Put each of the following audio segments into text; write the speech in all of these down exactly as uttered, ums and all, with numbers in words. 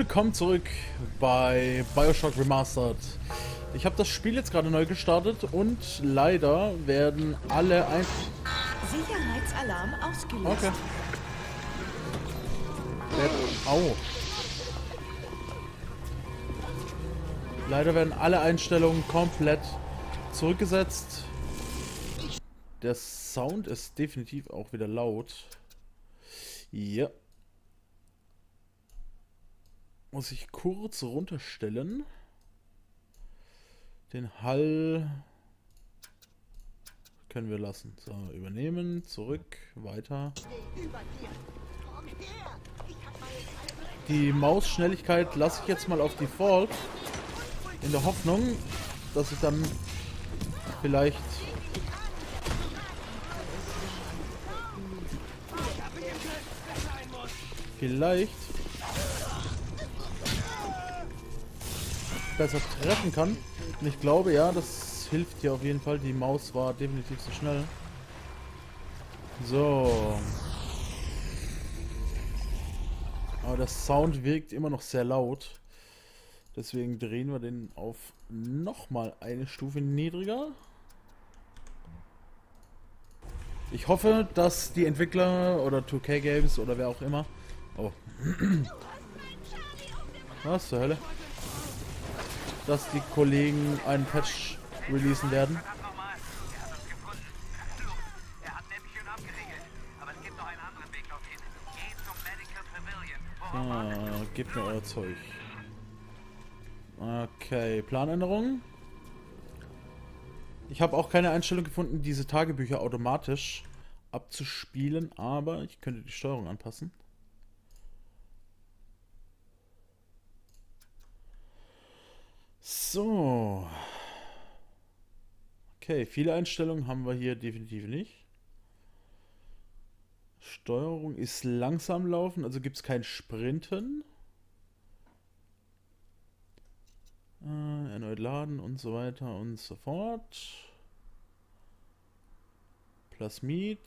Willkommen zurück bei BioShock Remastered. Ich habe das Spiel jetzt gerade neu gestartet und leider werden alle ein... Sicherheitsalarm ausgelöst. Okay. Der... Au. Leider werden alle Einstellungen komplett zurückgesetzt. Der Sound ist definitiv auch wieder laut. Ja. Yeah. Muss ich kurz runterstellen. Den Hall können wir lassen. So, übernehmen, zurück, weiter. Die Mausschnelligkeit lasse ich jetzt mal auf Default. In der Hoffnung, dass ich dann vielleicht... Vielleicht... besser treffen kann. Und ich glaube, ja, das hilft hier auf jeden Fall. Die Maus war definitiv zu schnell. So. Aber der Sound wirkt immer noch sehr laut. Deswegen drehen wir den auf nochmal eine Stufe niedriger. Ich hoffe, dass die Entwickler oder zwei K Games oder wer auch immer... Oh. Was zur Hölle? Dass die Kollegen einen Patch releasen werden. Er hat nämlich schön abgeregelt, aber es gibt noch einen anderen Weg dorthin. Geht zum Medical Pavilion. Ah, gebt mir euer Zeug. Okay, Planänderung. Ich habe auch keine Einstellung gefunden, diese Tagebücher automatisch abzuspielen, aber ich könnte die Steuerung anpassen. So. Okay, viele Einstellungen haben wir hier definitiv nicht. Steuerung ist langsam laufen, also gibt es kein Sprinten. Äh, erneut laden und so weiter und so fort. Plasmid.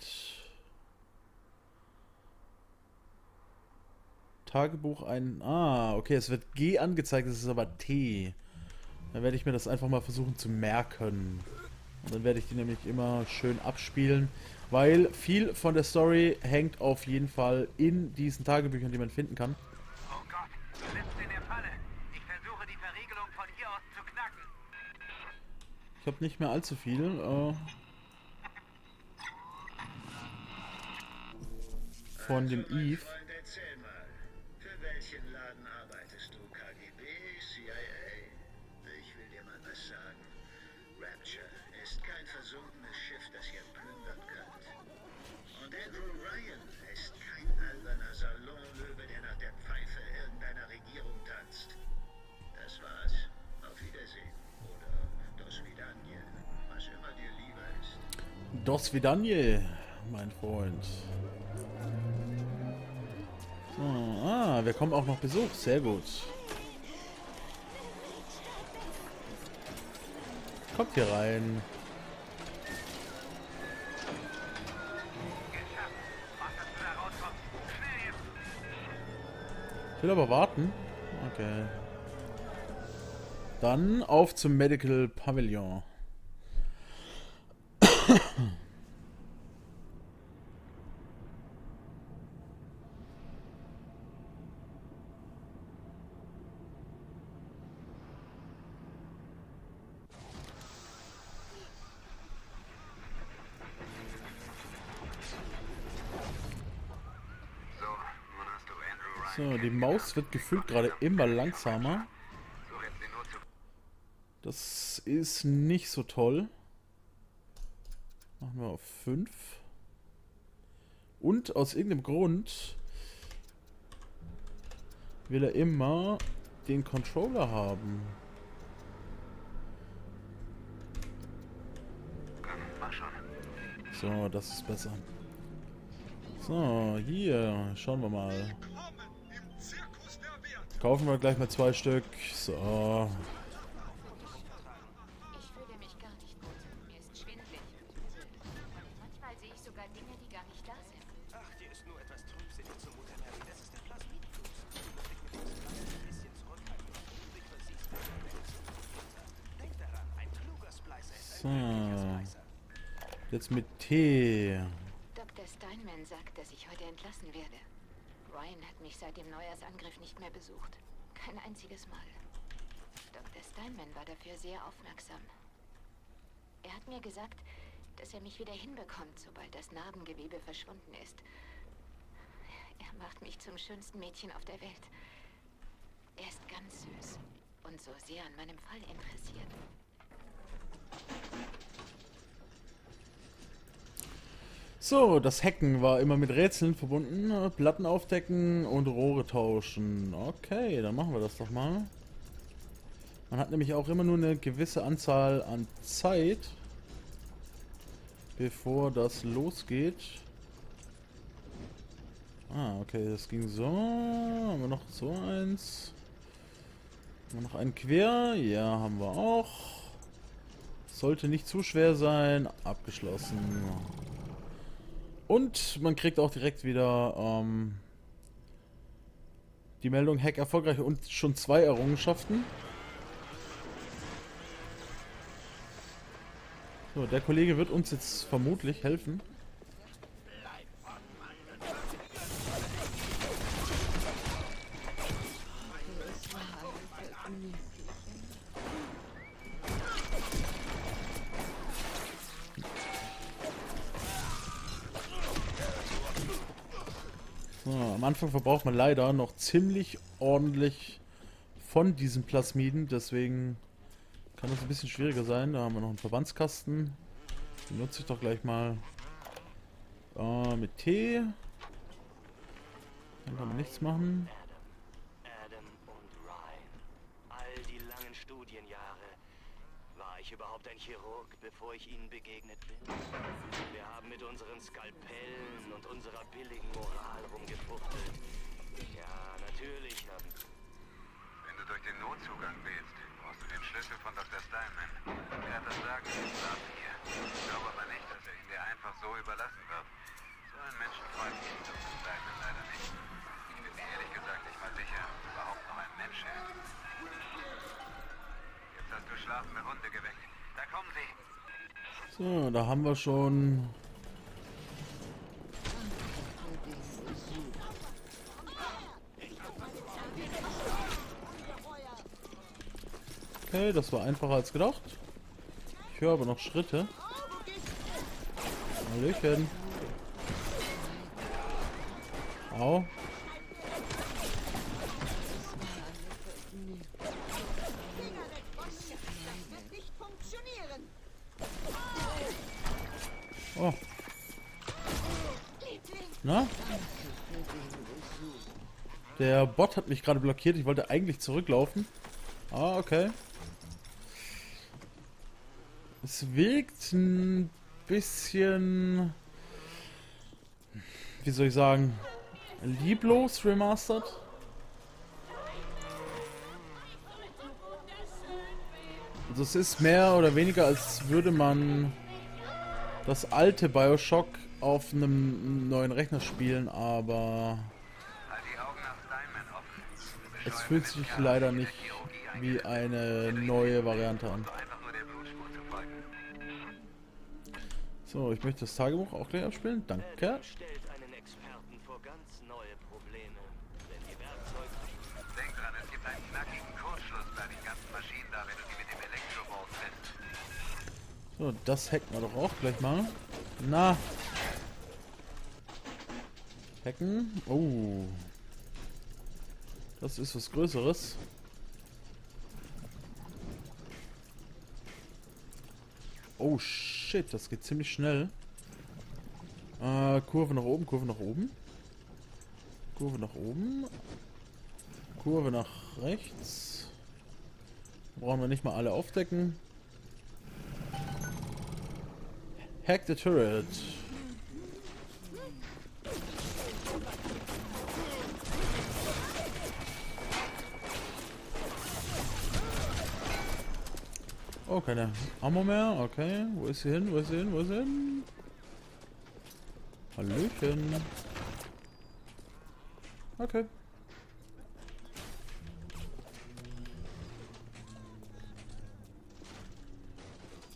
Tagebuch ein... Ah, okay, es wird G angezeigt, es ist aber T. Dann werde ich mir das einfach mal versuchen zu merken. Und dann werde ich die nämlich immer schön abspielen. Weil viel von der Story hängt auf jeden Fall in diesen Tagebüchern, die man finden kann. Oh Gott, du sitzt in der Falle. Ich versuche die Verriegelung von hier aus zu knacken. Ich habe nicht mehr allzu viel. Äh, von dem Eve. Andrew Ryan ist kein alberner Salonlöwe, der nach der Pfeife irgendeiner Regierung tanzt. Das war's. Auf Wiedersehen. Oder Dos Vidanje. Was immer dir lieber ist. Dos Vidanje, mein Freund. So, ah, wir kommen auch noch Besuch. Sehr gut. Kommt hier rein. Ich will aber warten. Okay. Dann auf zum Medical Pavilion. So, die Maus wird gefühlt gerade immer langsamer. Das ist nicht so toll. Machen wir auf fünf. Und aus irgendeinem Grund will er immer den Controller haben. So, das ist besser. So, hier, schauen wir mal. Kaufen wir gleich mal zwei Stück. So. Ich fühle mich gar nicht gut. Mir ist schwindelig. Manchmal sehe ich sogar Dinge, die gar nicht da sind. Ach, dir ist nur etwas trübsinnig zumute, Mary. Das ist der Plasmidfluss. So. Jetzt mit T. Doktor Steinman sagt, dass ich heute entlassen werde. Ryan hat mich seit dem Neujahrsangriff nicht mehr besucht. Kein einziges Mal. Doktor Steinman war dafür sehr aufmerksam. Er hat mir gesagt, dass er mich wieder hinbekommt, sobald das Narbengewebe verschwunden ist. Er macht mich zum schönsten Mädchen auf der Welt. Er ist ganz süß und so sehr an meinem Fall interessiert. So, das Hacken war immer mit Rätseln verbunden. Platten aufdecken und Rohre tauschen. Okay, dann machen wir das doch mal. Man hat nämlich auch immer nur eine gewisse Anzahl an Zeit, bevor das losgeht. Ah, okay, das ging so. Haben wir noch so eins? Haben wir noch einen quer? Ja, haben wir auch. Sollte nicht zu schwer sein. Abgeschlossen. Und man kriegt auch direkt wieder ähm, die Meldung Hack erfolgreich und schon zwei Errungenschaften. So, der Kollege wird uns jetzt vermutlich helfen. So, am Anfang verbraucht man leider noch ziemlich ordentlich von diesen Plasmiden, deswegen kann das ein bisschen schwieriger sein. Da haben wir noch einen Verbandskasten. Den nutze ich doch gleich mal. Äh, mit T. Dann kann man nichts machen. Adam und Ryan. All die langen Studienjahre. War ich überhaupt ein Chirurg, bevor ich ihnen begegnet bin? Wir haben mit unseren Skalpellen und unserer billigen Moral rumgefuchtelt. Ja, natürlich haben. Wenn du durch den Notzugang wählst, brauchst du den Schlüssel von Doktor Steinman. Er hat das Sagen, das sagt hier. Ich glaube aber nicht, dass er ihn dir einfach so überlassen wird. So ein Menschenfreund gibt es Doktor Steinman leider nicht. Ich bin mir ehrlich gesagt nicht mal sicher, ob überhaupt noch ein Mensch hält. Jetzt hast du schlafende Hunde geweckt. Da kommen sie! So, da haben wir schon... Okay, das war einfacher als gedacht. Ich höre aber noch Schritte. Hallöchen. Au. Oh. Na? Der Bot hat mich gerade blockiert. Ich wollte eigentlich zurücklaufen. Ah, okay. Es wirkt ein bisschen, wie soll ich sagen, lieblos remastered. Also es ist mehr oder weniger, als würde man das alte BioShock auf einem neuen Rechner spielen, aber es fühlt sich leider nicht wie eine neue Variante an. So, ich möchte das Tagebuch auch gleich abspielen. Danke. Adam stellt einen Experten vor ganz neue Probleme, wenn die Werkzeuge... Denk dran, es gibt einen knackigen Kurzschluss bei den ganzen Maschinen da, wenn du die mit dem Elektroboard setzt. So, das hacken wir doch auch gleich mal. Na. Hacken. Oh. Das ist was Größeres. Oh shit, das geht ziemlich schnell. Äh, Kurve nach oben, Kurve nach oben. Kurve nach oben. Kurve nach rechts. Brauchen wir nicht mal alle aufdecken. Hack the turret. Oh, keine Ammo mehr. Okay. Wo ist sie hin? Wo ist sie hin? Wo ist sie hin? Hallöchen. Okay.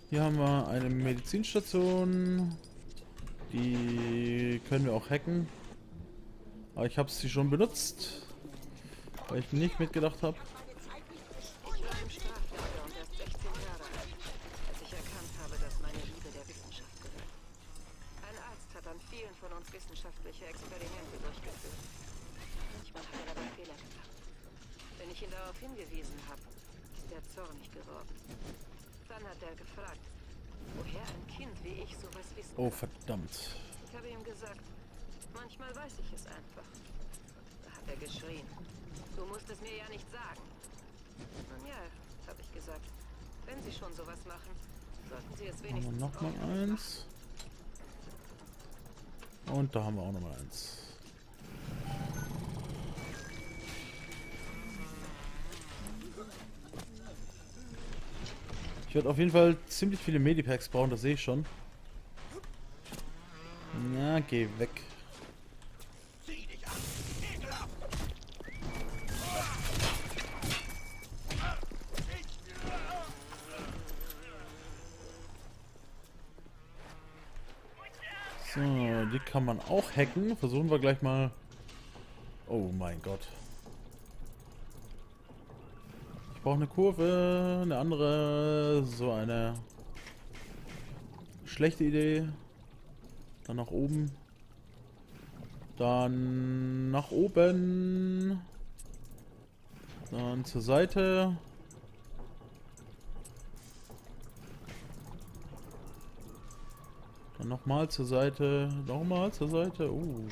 Hier haben wir eine Medizinstation. Die können wir auch hacken. Aber ich habe sie schon benutzt, weil ich nicht mitgedacht habe. Oh, verdammt. Ich habe ihm gesagt, manchmal weiß ich es einfach. Da hat er geschrien. Du musst es mir ja nicht sagen. Nun ja, habe ich gesagt. Wenn Sie schon sowas machen, sollten Sie es wenigstens machen. Nochmal eins. Und da haben wir auch nochmal eins. Ich werde auf jeden Fall ziemlich viele Medipacks brauchen, das sehe ich schon. Na, geh weg. So, die kann man auch hacken. Versuchen wir gleich mal. Oh mein Gott. Ich brauche eine Kurve, eine andere. So eine schlechte Idee. Dann nach oben. Dann nach oben. Dann zur Seite. Dann nochmal zur Seite. Nochmal zur Seite. Uh.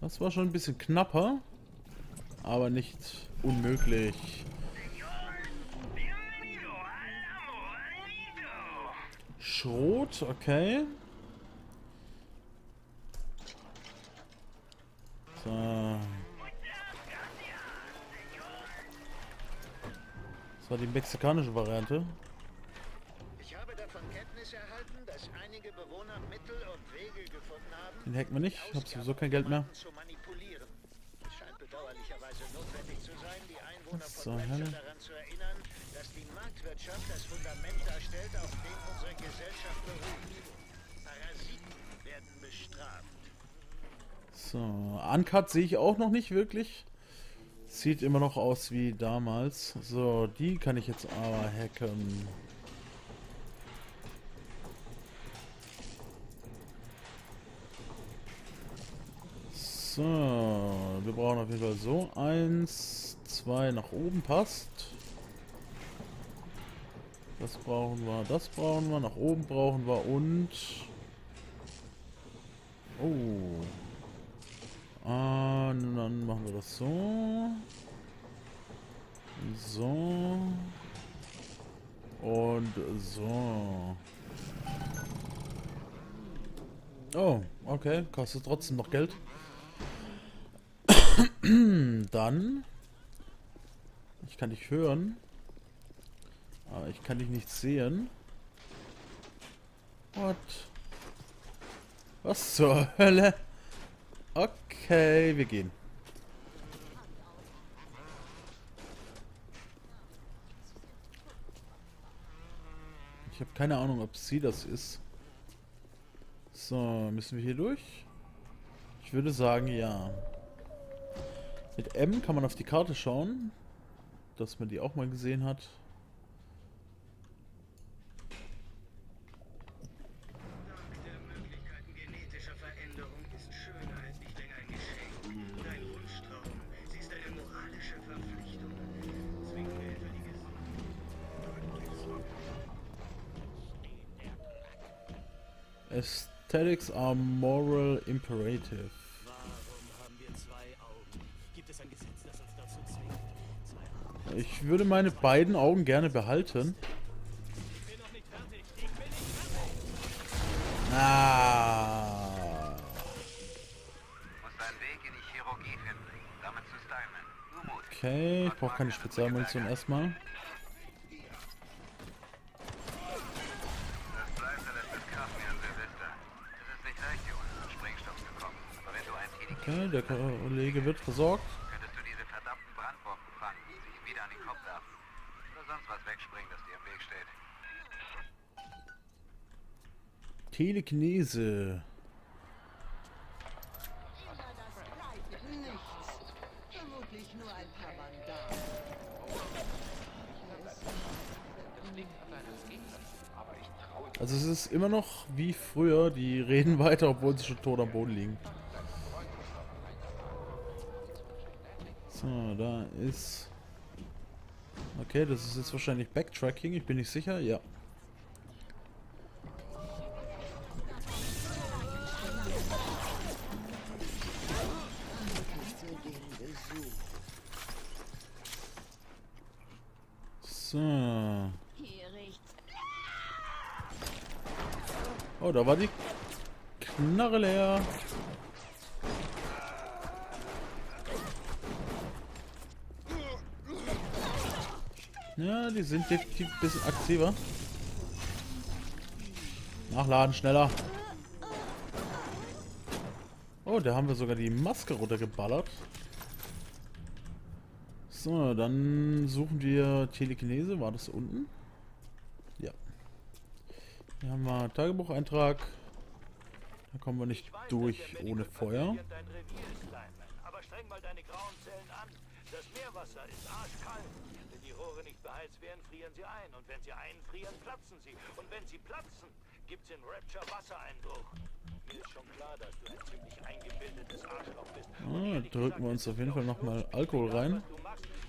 Das war schon ein bisschen knapper. Aber nicht unmöglich. Schrot, okay. So. Das war die mexikanische Variante. Ich habe davon Kenntnis erhalten, dass einige Bewohner Mittel und Wege gefunden haben. Den hacken wir nicht, ich habe sowieso kein Geld mehr. Es scheint bedauerlicherweise notwendig zu sein, die Einwohner von Rapture daran zu erinnern, dass die Marktwirtschaft das Fundament darstellt, auf dem unsere Gesellschaft beruht. Parasiten werden bestraft. So, Uncut sehe ich auch noch nicht wirklich. Sieht immer noch aus wie damals. So, die kann ich jetzt aber hacken. So, wir brauchen auf jeden Fall so. Eins, zwei nach oben, passt. Das brauchen wir, das brauchen wir, nach oben brauchen wir und... Oh... Und dann machen wir das so. So. Und so. Oh, okay. Kostet trotzdem noch Geld. Dann. Ich kann dich hören. Aber ich kann dich nicht sehen. What? Was zur Hölle? Okay, wir gehen. Ich habe keine Ahnung, ob sie das ist. So, müssen wir hier durch? Ich würde sagen, ja. Mit M kann man auf die Karte schauen, dass man die auch mal gesehen hat. Aesthetics are moral imperative. Ich würde meine beiden Augen gerne behalten. Ah. Okay, ich brauche keine Spezialmunition erstmal. Okay, der Kollege wird versorgt. Könntest du diese verdammten Brandbomben fangen, sie wieder an den Kopf werfen oder sonst was wegspringen, das dir im Weg steht? Telekinese. Also es ist immer noch wie früher, die reden weiter, obwohl sie schon tot am Boden liegen. So, da ist... Okay, das ist jetzt wahrscheinlich Backtracking, ich bin nicht sicher, ja. So. Oh, da war die Knarre leer. Ja, die sind definitiv ein bisschen aktiver. Nachladen, schneller. Oh, da haben wir sogar die Maske runtergeballert. So, dann suchen wir Telekinese. War das unten? Ja. Hier haben wir Tagebucheintrag. Da kommen wir nicht durch ohne Feuer. Aber streng mal deine grauen Zellen an. Das Meerwasser ist arschkalt. Wenn die Rohre nicht beheizt werden, frieren sie ein. Und wenn sie einfrieren, platzen sie. Und wenn sie platzen, gibt's in Rapture Wassereinbruch. Mir ist schon klar, dass du ein ziemlich eingebildetes Arschloch bist. Ah, drücken wir uns auf jeden Fall nochmal Alkohol rein.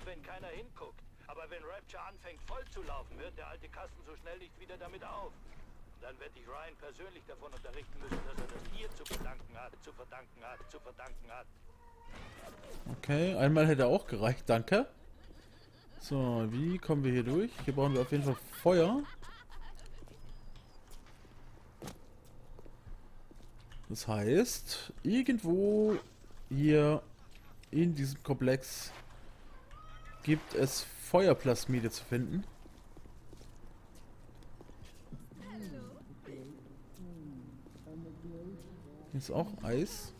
Wenn keiner hinguckt. Aber wenn Rapture anfängt voll zu laufen, hört der alte Kasten so schnell nicht wieder damit auf. Dann werde ich Ryan persönlich davon unterrichten müssen, dass er das dir zu verdanken hat, zu verdanken hat, zu verdanken hat. Okay, einmal hätte auch gereicht, danke. So, wie kommen wir hier durch? Hier brauchen wir auf jeden Fall Feuer. Das heißt, irgendwo hier in diesem Komplex gibt es Feuerplasmide zu finden. Hier ist auch Eis.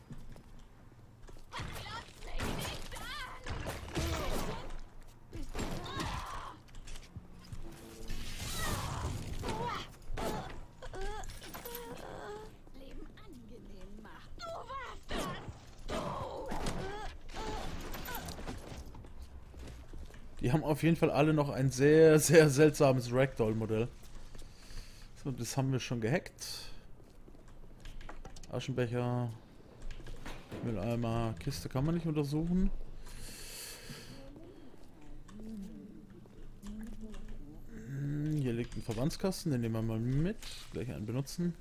Die haben auf jeden Fall alle noch ein sehr, sehr seltsames Ragdoll-Modell. So, das haben wir schon gehackt. Aschenbecher, Mülleimer, Kiste kann man nicht untersuchen. Hier liegt ein Verbandskasten, den nehmen wir mal mit. Gleich einen benutzen.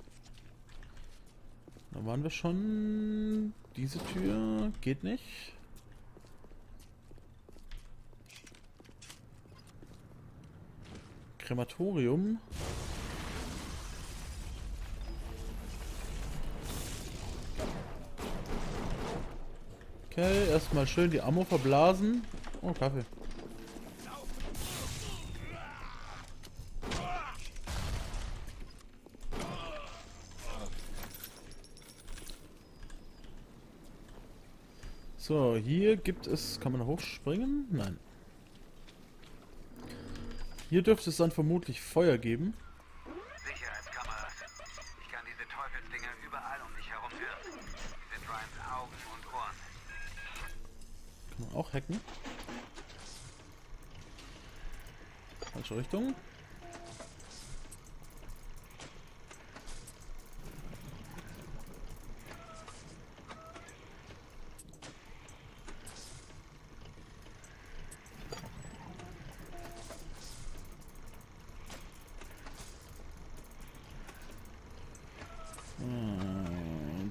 Da waren wir schon. Diese Tür geht nicht. Grematorium. Okay, erstmal schön die Ammo verblasen. Oh, Kaffee. So, hier gibt es... Kann man hochspringen? Nein. Hier dürfte es dann vermutlich Feuer geben. Sicherheitskameras. Ich kann diese Teufelsdinger überall um mich herum hören. Die sind Ryans Augen und Ohren. Kann man auch hacken. Falsche Richtung.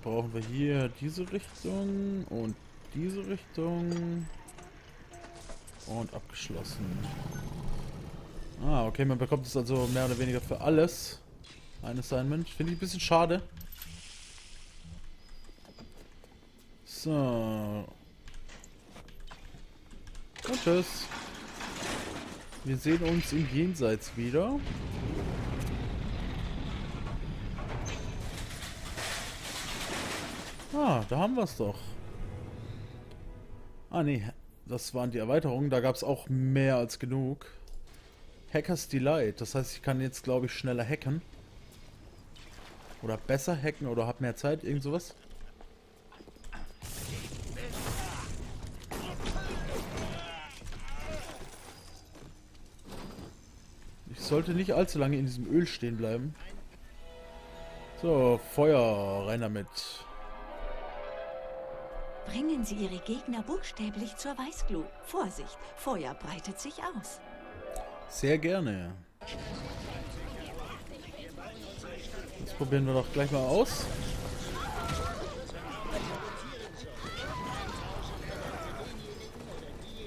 Brauchen wir hier diese Richtung und diese Richtung und abgeschlossen. Ah, okay, man bekommt es also mehr oder weniger für alles. Ein Assignment. Finde ich ein bisschen schade. So. Und tschüss. Wir sehen uns im Jenseits wieder. Ah, da haben wir es doch. Ah, nee. Das waren die Erweiterungen. Da gab es auch mehr als genug. Hackers Delight. Das heißt, ich kann jetzt, glaube ich, schneller hacken. Oder besser hacken oder hab mehr Zeit, irgend sowas. Ich sollte nicht allzu lange in diesem Öl stehen bleiben. So, Feuer, rein damit. Bringen Sie Ihre Gegner buchstäblich zur Weißglut. Vorsicht, Feuer breitet sich aus. Sehr gerne. Das probieren wir doch gleich mal aus.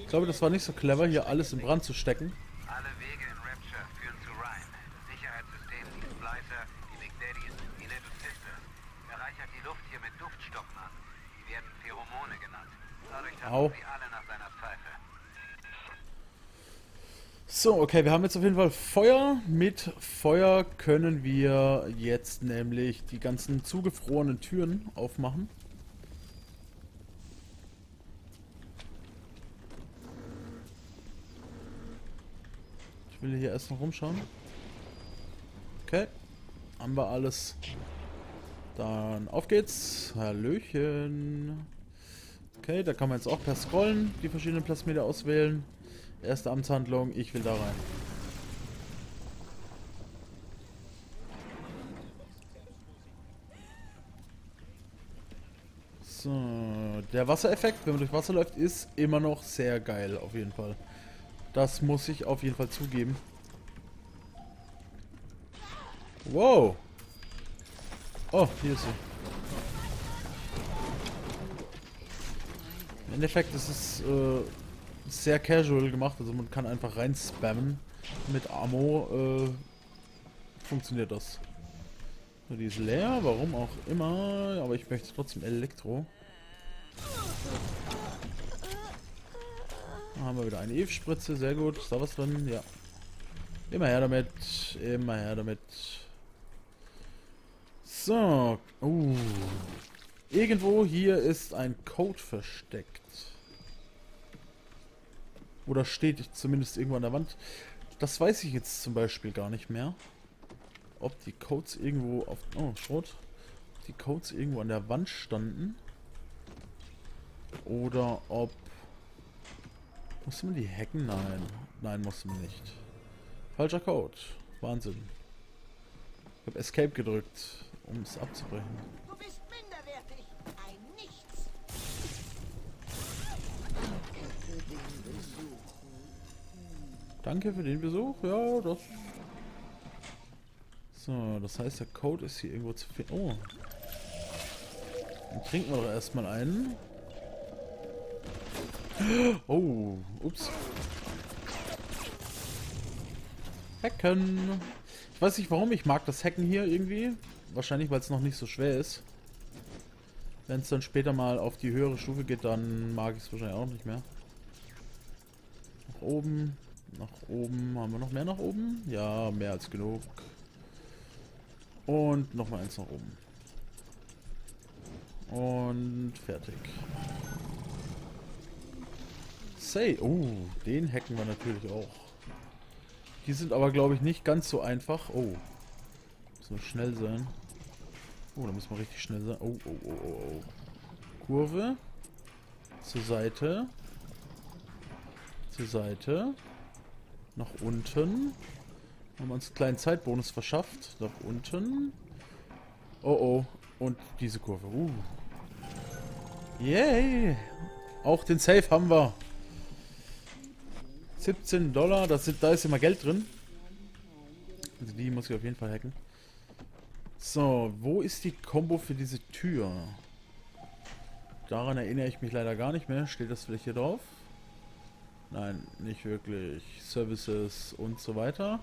Ich glaube, das war nicht so clever, hier alles in Brand zu stecken. Alle Wege in Rapture führen zu Ryan. Sicherheitssystem liegt Bleiser, die Big Daddies, die Little Sisters. Er reichert die Luft hier mit Duftstoffen an. Die werden Pheromone genannt. Dadurch haben sie alle nach seiner Pfeife. So, okay, wir haben jetzt auf jeden Fall Feuer. Mit Feuer können wir jetzt nämlich die ganzen zugefrorenen Türen aufmachen. Ich will hier erst noch rumschauen. Okay, haben wir alles. Dann auf geht's. Hallöchen. Okay, da kann man jetzt auch per Scrollen die verschiedenen Plasmide auswählen. Erste Amtshandlung, ich will da rein. So, der Wassereffekt, wenn man durch Wasser läuft, ist immer noch sehr geil, auf jeden Fall. Das muss ich auf jeden Fall zugeben. Wow! Oh, hier ist sie. Im Endeffekt ist es... Äh, sehr casual gemacht, also man kann einfach rein spammen. Mit Ammo äh, funktioniert das. So, die ist leer, warum auch immer, aber ich möchte trotzdem Elektro. Da haben wir wieder eine E V-Spritze, sehr gut. Ist da was drin? Ja. Immer her damit, immer her damit. So, uh. irgendwo hier ist ein Code versteckt. Oder steht zumindest irgendwo an der Wand. Das weiß ich jetzt zum Beispiel gar nicht mehr. Ob die Codes irgendwo auf... Oh, Schrot. Ob die Codes irgendwo an der Wand standen. Oder ob... Musste man die hacken? Nein. Nein, musste man nicht. Falscher Code. Wahnsinn. Ich habe Escape gedrückt, um es abzubrechen. Du bist minderwertig. Ein Nichts. Danke für den Besuch. Ja, das. So, das heißt, der Code ist hier irgendwo zu finden. Oh. Dann trinken wir doch erstmal einen. Oh, ups. Hacken. Ich weiß nicht warum, ich mag das Hacken hier irgendwie. Wahrscheinlich, weil es noch nicht so schwer ist. Wenn es dann später mal auf die höhere Stufe geht, dann mag ich es wahrscheinlich auch nicht mehr. Nach oben. Nach oben. Haben wir noch mehr nach oben? Ja, mehr als genug. Und nochmal eins nach oben. Und fertig. Say. Oh, den hacken wir natürlich auch. Die sind aber, glaube ich, nicht ganz so einfach. Oh. Müssen wir schnell sein. Oh, da müssen wir richtig schnell sein. Oh, oh, oh, oh, oh. Kurve. Zur Seite. Zur Seite. Nach unten. Haben wir uns einen kleinen Zeitbonus verschafft. Nach unten. Oh, oh. Und diese Kurve. Uh. Yay. Auch den Safe haben wir. siebzehn Dollar. Das sind, da ist immer Geld drin. Also die muss ich auf jeden Fall hacken. So, wo ist die Combo für diese Tür? Daran erinnere ich mich leider gar nicht mehr. Steht das vielleicht hier drauf? Nein, nicht wirklich. Services und so weiter.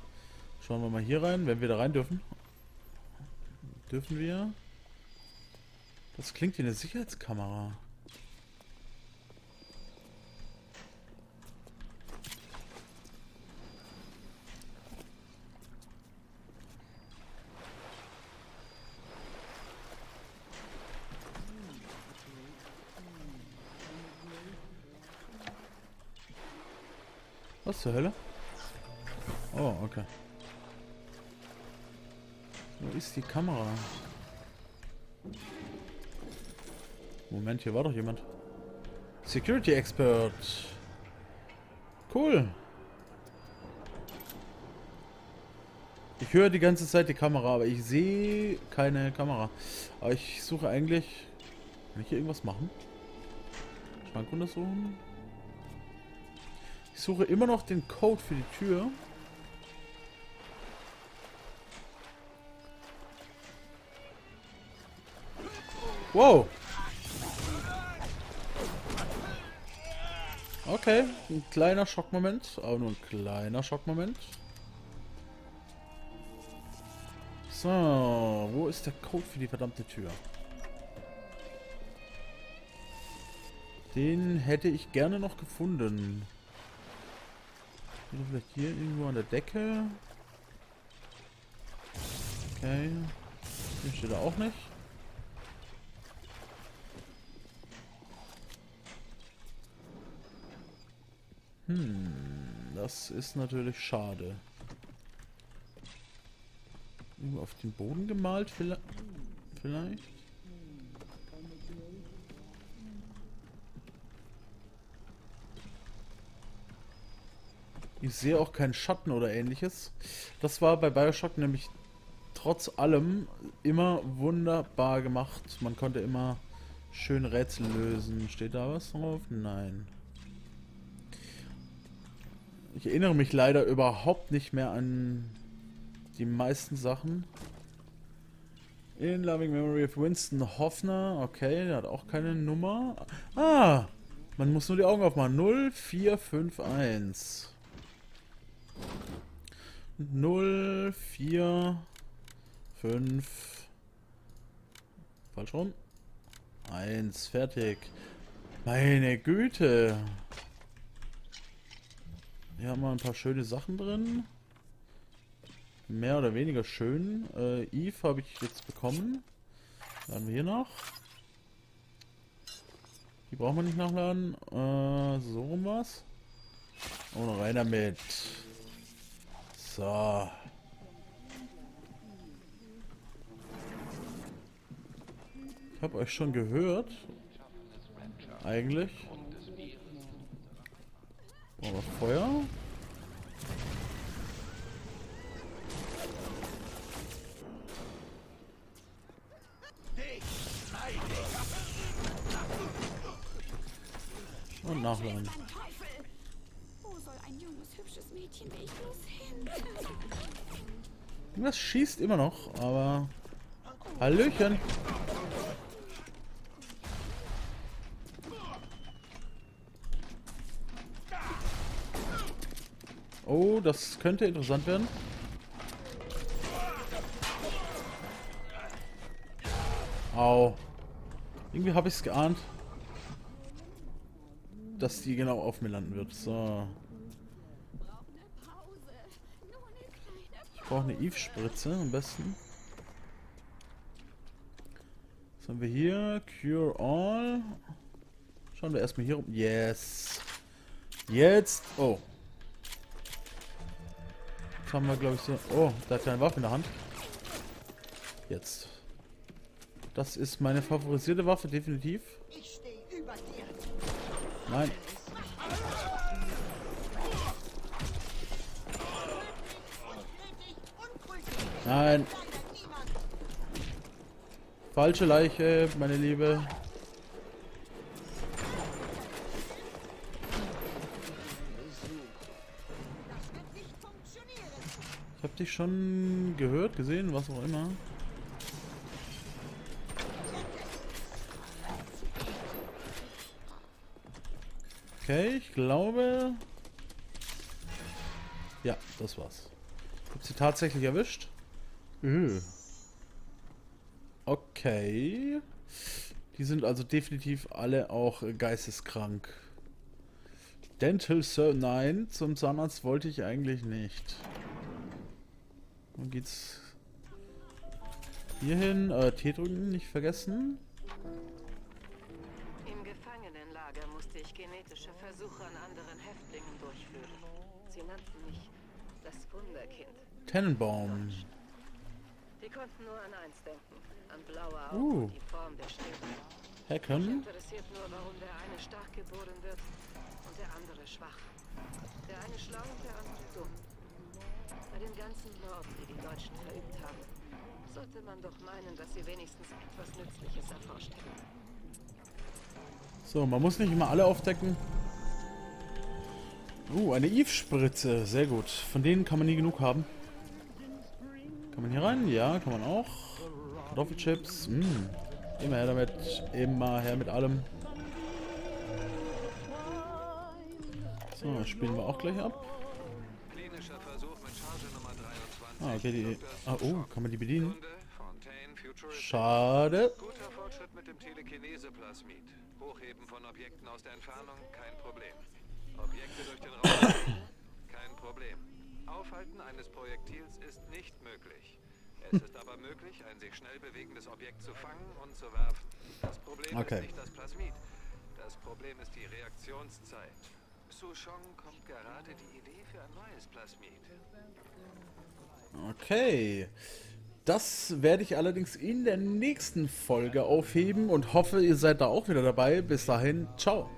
Schauen wir mal hier rein, wenn wir da rein dürfen. Dürfen wir? Das klingt wie eine Sicherheitskamera. Was zur Hölle? Oh, okay. Wo ist die Kamera? Moment, hier war doch jemand. Security Expert. Cool. Ich höre die ganze Zeit die Kamera, aber ich sehe keine Kamera. Aber ich suche eigentlich... Kann ich hier irgendwas machen? Schrank untersuchen. Ich suche immer noch den Code für die Tür. Wow. Okay, ein kleiner Schockmoment, aber nur ein kleiner Schockmoment. So, wo ist der Code für die verdammte Tür? Den hätte ich gerne noch gefunden. Oder vielleicht hier irgendwo an der Decke. Okay, hier steht er auch nicht. Hm, das ist natürlich schade. Irgendwo auf den Boden gemalt vielleicht? Ich sehe auch keinen Schatten oder ähnliches. Das war bei BioShock nämlich trotz allem immer wunderbar gemacht. Man konnte immer schön Rätsel lösen. Steht da was drauf? Nein. Ich erinnere mich leider überhaupt nicht mehr an die meisten Sachen. In Loving Memory of Winston Hoffner. Okay, der hat auch keine Nummer. Ah, man muss nur die Augen aufmachen. null vier fünf eins. null vier fünf. Falsch rum. eins. Fertig. Meine Güte. Hier haben wir ein paar schöne Sachen drin. Mehr oder weniger schön. Äh, Eve habe ich jetzt bekommen. Laden wir hier noch. Die brauchen wir nicht nachladen. Äh, so rum war's. Und rein damit. So. Ich habe euch schon gehört. Eigentlich. Machen wir Feuer. Und nachladen. Das schießt immer noch, aber... Hallöchen! Oh, das könnte interessant werden. Au. Irgendwie habe ich es geahnt, dass die genau auf mir landen wird. So. Auch eine Eve-Spritze am besten. Was haben wir hier? Cure All. Schauen wir erstmal hier rum. Yes. Jetzt. Oh. Jetzt haben wir, glaube ich, so. Oh, da hat er eine Waffe in der Hand. Jetzt. Das ist meine favorisierte Waffe, definitiv. Nein. Nein. Falsche Leiche, meine Liebe. Ich hab dich schon gehört, gesehen, was auch immer. Okay, ich glaube... Ja, das war's. Ich hab sie tatsächlich erwischt. Okay. Die sind also definitiv alle auch geisteskrank. Dental Sir, nein, zum Zahnarzt wollte ich eigentlich nicht. Dann geht's hier hin. Äh, T drücken, nicht vergessen. Im Gefangenenlager musste ich genetische Versuche an anderen Häftlingen durchführen. Sie nannten mich das Wunderkind. Tenenbaum. Die konnten nur an eins denken, an blaue Augen uh. und die Form der Schläfe. hacken. Interessiert nur, warum der eine stark geboren wird und der andere schwach. Der eine schlau und der andere dumm. Bei den ganzen Morden, die die Deutschen verübt haben, sollte man doch meinen, dass sie wenigstens etwas Nützliches erforscht haben. So, man muss nicht immer alle aufdecken. Uh, eine Eve-Spritze. Sehr gut. Von denen kann man nie genug haben. Kann man hier rein? Ja, kann man auch. Kartoffelchips. Mm. Immer her damit. Immer her mit allem. So, das spielen wir auch gleich ab. Ah, okay, die... Ah, oh, kann man die bedienen? Schade. Guter Fortschritt mit dem Telekinese Plasmid. Hochheben von Objekten aus der Entfernung, kein Problem. Objekte durch den Raum, kein Problem. Aufhalten eines Projektils ist nicht möglich. Es ist aber möglich, ein sich schnell bewegendes Objekt zu fangen und zu werfen. Das Problem okay. ist nicht das Plasmid. Das Problem ist die Reaktionszeit. Zu Chong kommt gerade die Idee für ein neues Plasmid. Okay. Das werde ich allerdings in der nächsten Folge aufheben und hoffe, ihr seid da auch wieder dabei. Bis dahin, ciao.